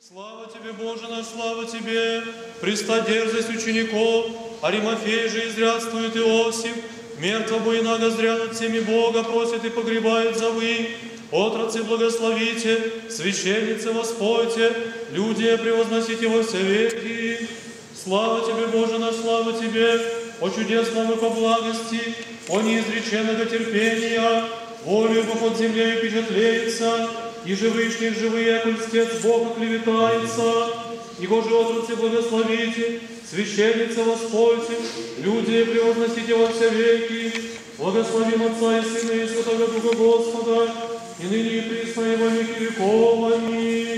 Слава Тебе, Боже наш, слава Тебе! Приста дерзость учеников, Аримафей же изрядствует Иосиф, мертво буйнага зрянут всеми Бога, просит и погребает завы. Отрацы благословите, священницы воспойте, люди превозносите во все веки. Слава Тебе, Боже наш, слава Тебе! О чудесном и по благости, о неизреченного терпения, волю Бог от земли впечатлеется, и живышних живые, коль стец Бога клеветается, Его же отрацы благословите, священница воспойте, люди превозносите во все веки, благословим Отца и Сына и Святого Духа Господа, и ныне и присно и во веки веков. Аминь.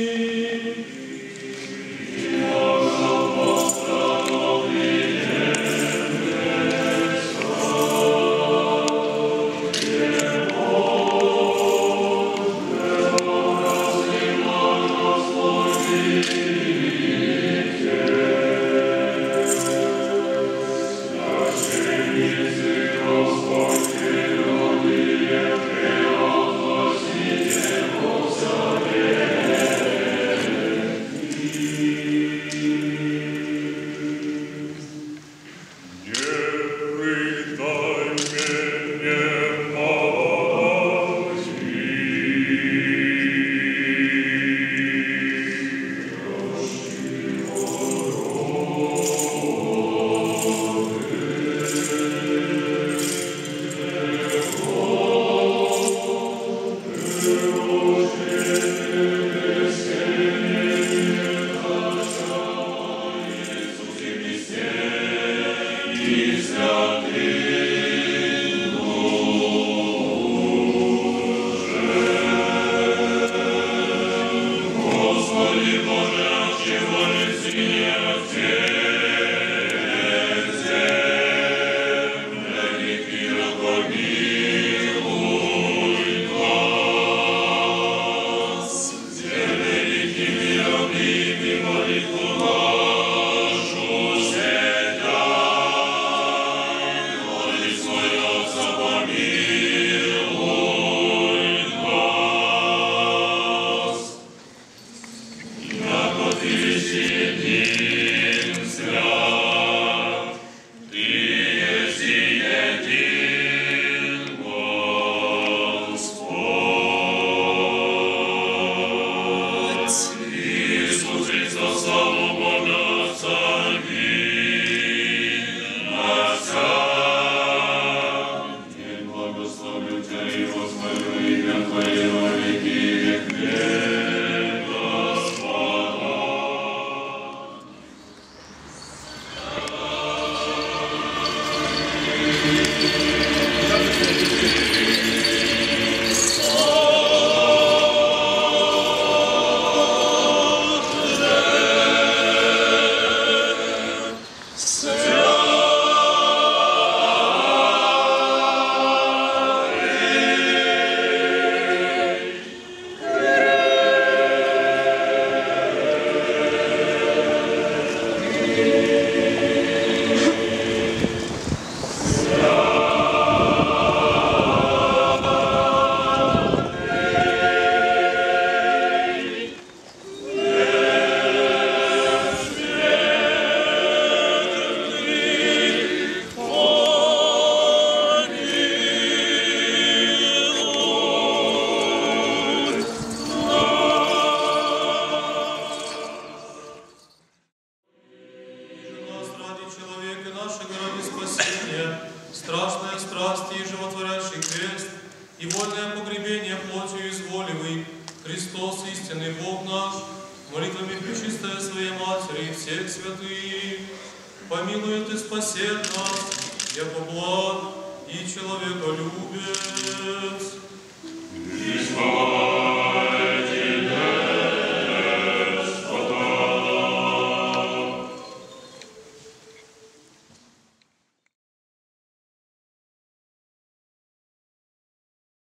Человеколюбец.